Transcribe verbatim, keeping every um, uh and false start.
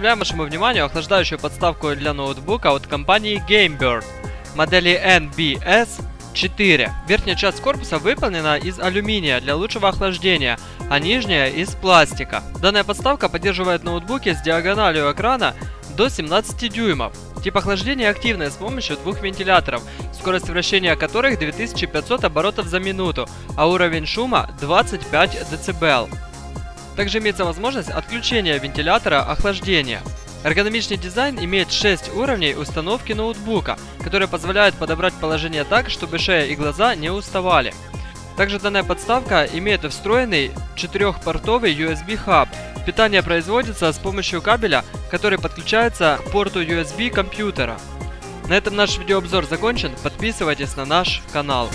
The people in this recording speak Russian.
Представляем вашему вниманию охлаждающую подставку для ноутбука от компании Gembird модели эн би эс четыре. Верхняя часть корпуса выполнена из алюминия для лучшего охлаждения, а нижняя из пластика. Данная подставка поддерживает ноутбуки с диагональю экрана до семнадцати дюймов. Тип охлаждения активный с помощью двух вентиляторов, скорость вращения которых две тысячи пятьсот оборотов за минуту, а уровень шума двадцать пять децибел. Также имеется возможность отключения вентилятора охлаждения. Эргономичный дизайн имеет шесть уровней установки ноутбука, которые позволяют подобрать положение так, чтобы шея и глаза не уставали. Также данная подставка имеет встроенный четырехпортовый ю эс би хаб. Питание производится с помощью кабеля, который подключается к порту ю эс би компьютера. На этом наш видеообзор закончен. Подписывайтесь на наш канал.